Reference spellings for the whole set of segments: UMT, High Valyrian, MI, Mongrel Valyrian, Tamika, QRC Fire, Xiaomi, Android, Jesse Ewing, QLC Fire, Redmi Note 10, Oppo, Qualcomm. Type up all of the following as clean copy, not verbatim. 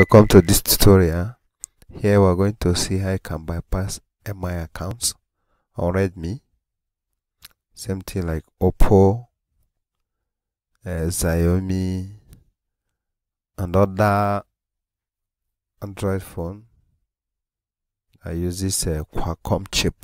Welcome to this tutorial. Here we're going to see how you can bypass MI accounts on Redmi. Same thing like Oppo, Xiaomi, and other Android phone. I use this Qualcomm chip.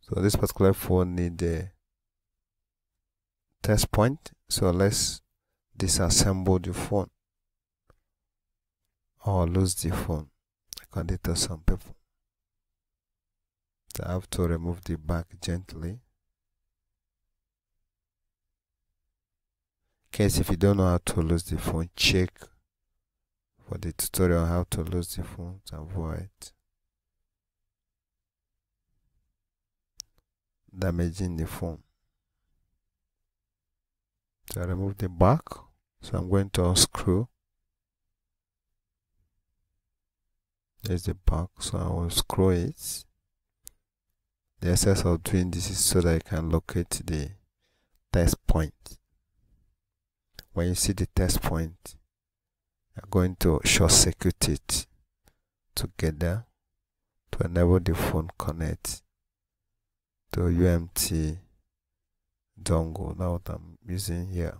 So this particular phone needs a test point. So let's disassemble the phone or lose the phone, according to some people. So I have to remove the back gently. In case if you don't know how to lose the phone, check for the tutorial on how to lose the phone to avoid damaging the phone. So I remove the back. So I'm going to unscrew. There's the back, so I will screw it. The essence of doing this is so that I can locate the test point. When you see the test point, I'm going to short circuit it together to enable the phone connect to UMT dongle. Now what I'm using here.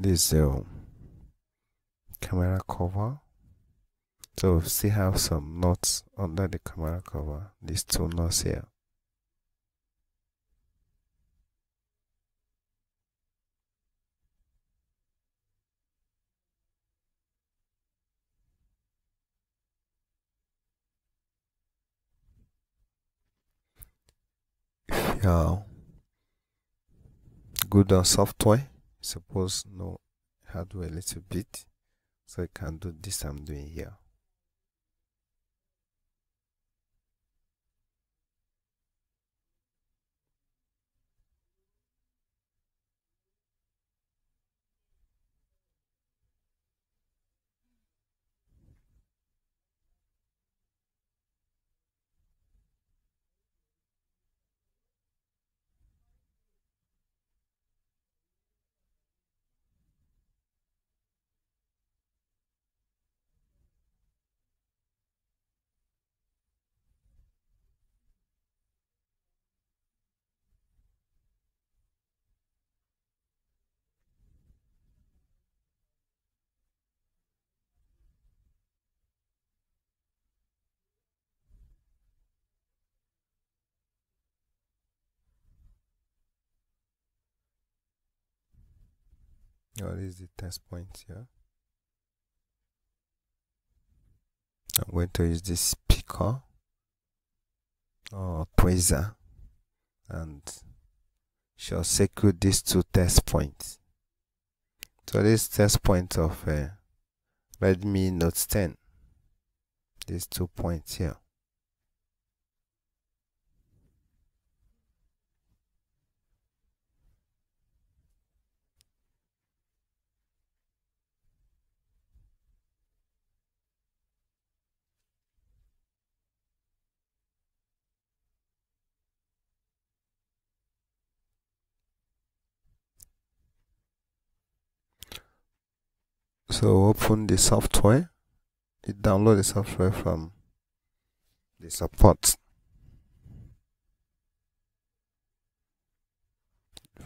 This camera cover. So see how some knots under the camera cover, these two knots here. If you are good on software, suppose no hardware a little bit, so I can do this I'm doing here. What is the test point here? I'm going to use this speaker or tweezer and shall circuit these two test points. So this test point of Redmi Note 10, these 2 points here. So open the software, you download the software from the support,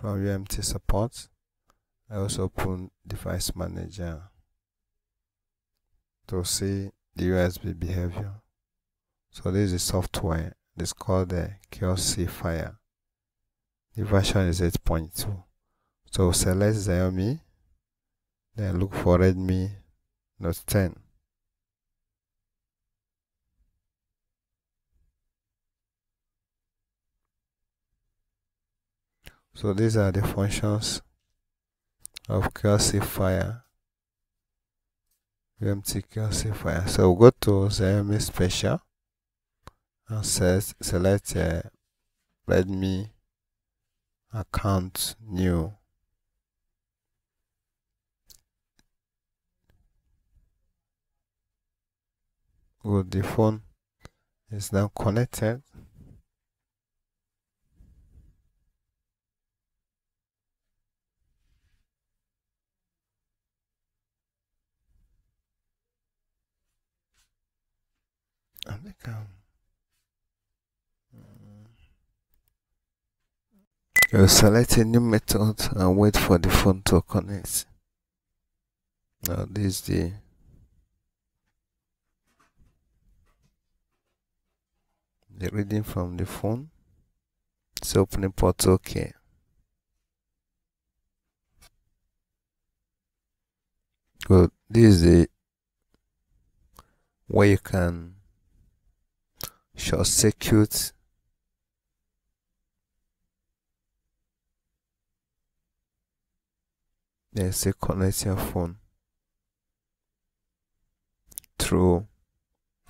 from UMT support. I also open device manager to see the USB behavior. So this is software. It's called the QRC Fire. The version is 8.2. So select Xiaomi, then look for Redmi Note 10. So these are the functions of QLC Fire, UMT QLC Fire. So go to Xiaomi Special and select Redmi Account New. Good, the phone is now connected. You select a new method and wait for the phone to connect. Now this is the reading from the phone. It's opening port OK. Good. This is the way you can short circuit then say connect your phone through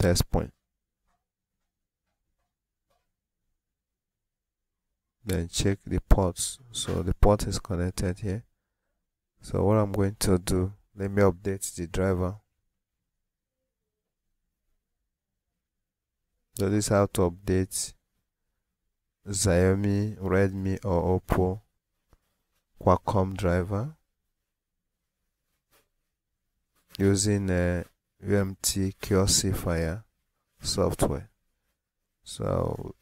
test point, then check the ports. So the port is connected here. So what I'm going to do, let me update the driver. So this is how to update Xiaomi, Redmi or Oppo Qualcomm driver using UMT QLC Fire software. So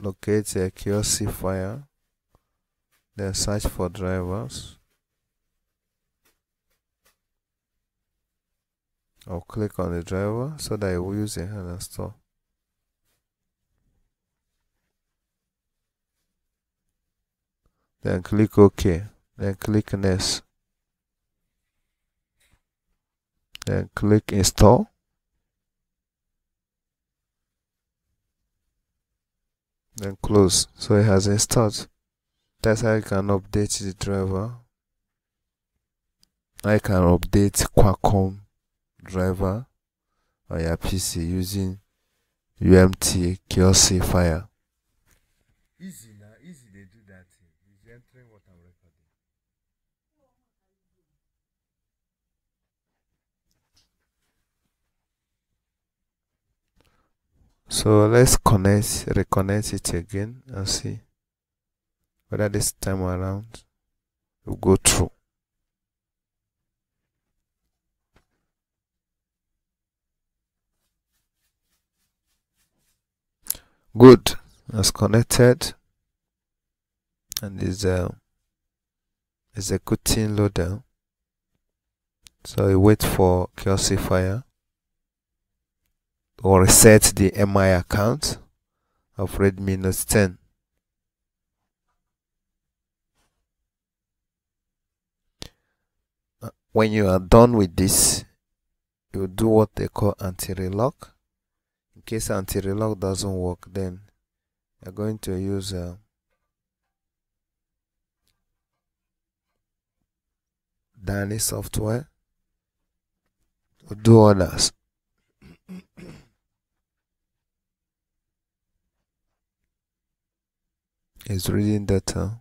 locate a QLC Fire, then search for drivers or click on the driver so that you will use a hand install. Then click OK, then click Next, then click Install. Then close. So it has installed. That's how you can update the driver. I can update Qualcomm driver on your PC using UMT QLC Fire. Easy now, easy they do that. It's entering what I'm recording. So let's reconnect it again and see whether this time around will go through. Good, that's connected and is executing loader. So we wait for QLC Fire or reset the MI account of Redmi Note 10. When you are done with this, you do what they call anti-relock. In case anti-relock doesn't work, then you're going to use Danny software to do others. It's reading data.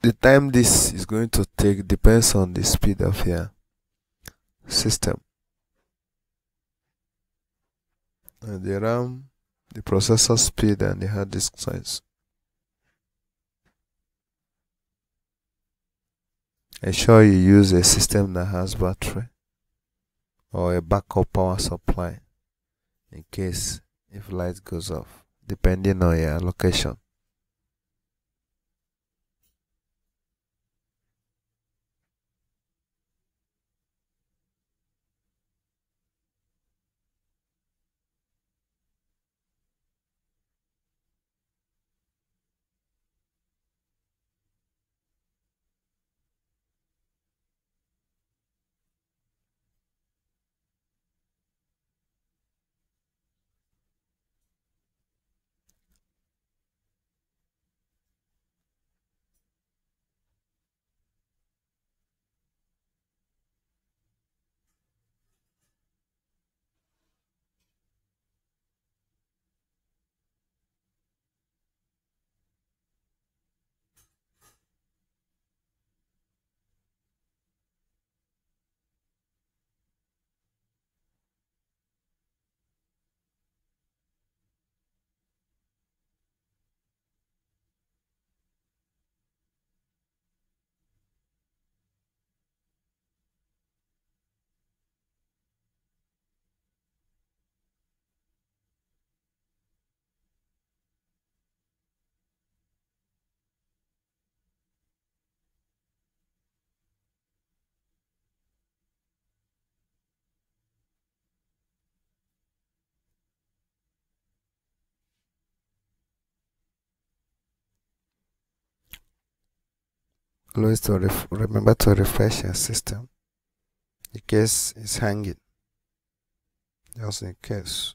The time this is going to take depends on the speed of your system. And the RAM, the processor speed and the hard disk size. Ensure you use a system that has battery or a backup power supply in case if light goes off, depending on your location. always to remember to refresh your system in case it's hanging, just in case.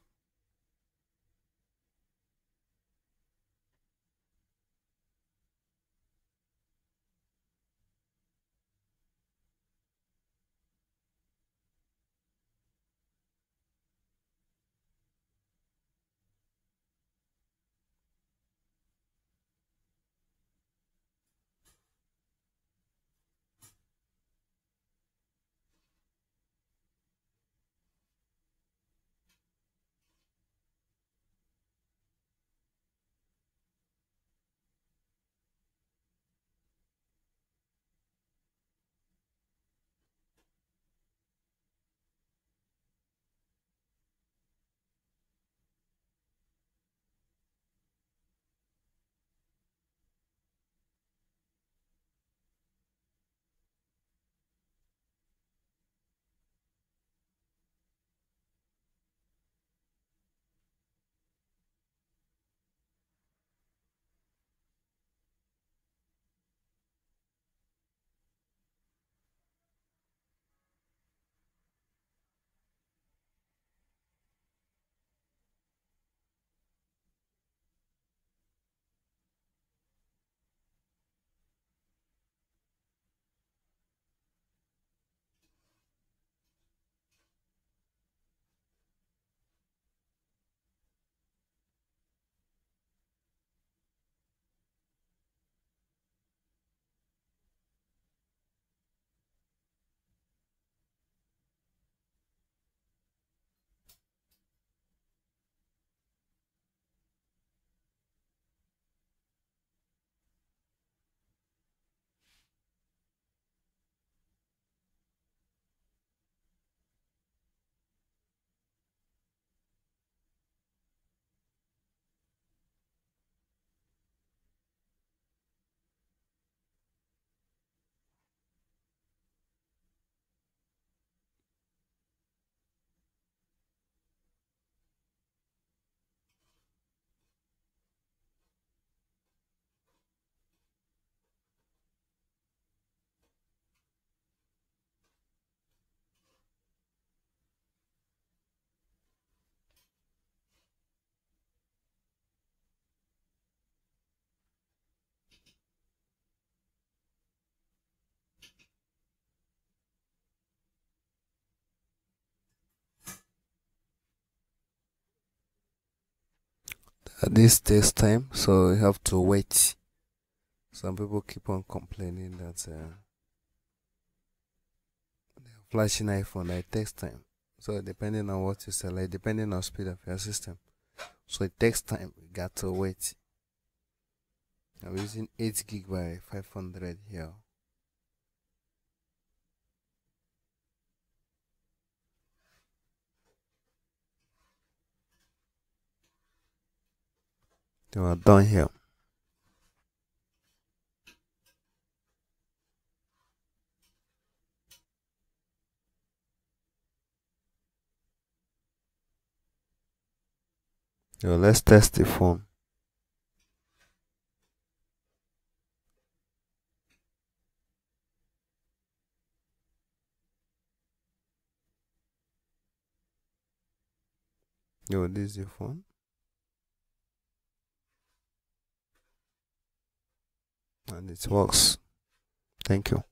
This takes time, so you have to wait. Some people keep on complaining that flashing iPhone that takes time. So depending on what you select, depending on speed of your system, so it takes time. You got to wait. I'm using 8 GB by 500 here. You are done here. So let's test the phone. Yo, this is your phone. And it works. Thank you.